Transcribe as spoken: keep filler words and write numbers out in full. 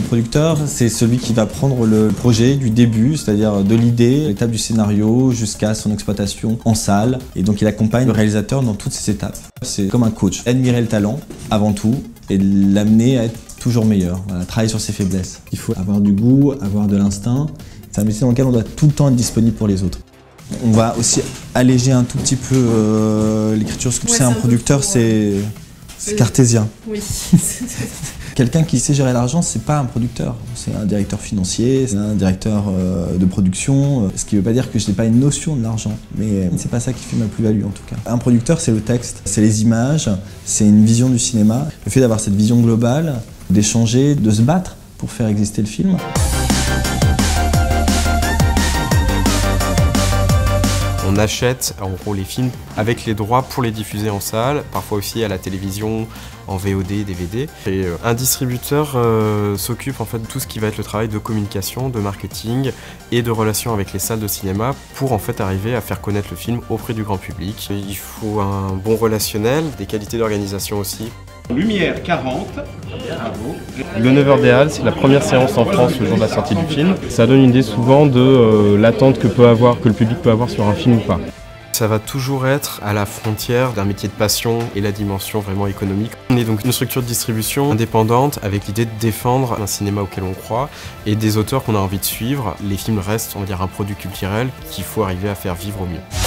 Le producteur, c'est celui qui va prendre le projet du début, c'est-à-dire de l'idée, l'étape du scénario, jusqu'à son exploitation en salle. Et donc il accompagne le réalisateur dans toutes ces étapes. C'est comme un coach, admirer le talent avant tout et l'amener à être toujours meilleur, voilà, travailler sur ses faiblesses. Il faut avoir du goût, avoir de l'instinct. C'est un métier dans lequel on doit tout le temps être disponible pour les autres. On va aussi alléger un tout petit peu euh, l'écriture, parce que ouais, tu sais, un producteur, c'est cartésien. Oui. Quelqu'un qui sait gérer l'argent, c'est pas un producteur, c'est un directeur financier, c'est un directeur de production, ce qui veut pas dire que je n'ai pas une notion de l'argent, mais c'est pas ça qui fait ma plus-value en tout cas. Un producteur, c'est le texte, c'est les images, c'est une vision du cinéma, le fait d'avoir cette vision globale, d'échanger, de se battre pour faire exister le film. On achète en gros les films avec les droits pour les diffuser en salle, parfois aussi à la télévision, en V O D, D V D. Et un distributeur euh, s'occupe en fait de tout ce qui va être le travail de communication, de marketing et de relations avec les salles de cinéma pour en fait arriver à faire connaître le film auprès du grand public. Et il faut un bon relationnel, des qualités d'organisation aussi. Lumière quarante, le neuf heures des Halles, c'est la première séance en France le jour de la sortie du film. Ça donne une idée souvent de euh, l'attente que peut avoir, que le public peut avoir sur un film ou pas. Ça va toujours être à la frontière d'un métier de passion et la dimension vraiment économique. On est donc une structure de distribution indépendante avec l'idée de défendre un cinéma auquel on croit et des auteurs qu'on a envie de suivre. Les films restent, on va dire, un produit culturel qu'il faut arriver à faire vivre au mieux.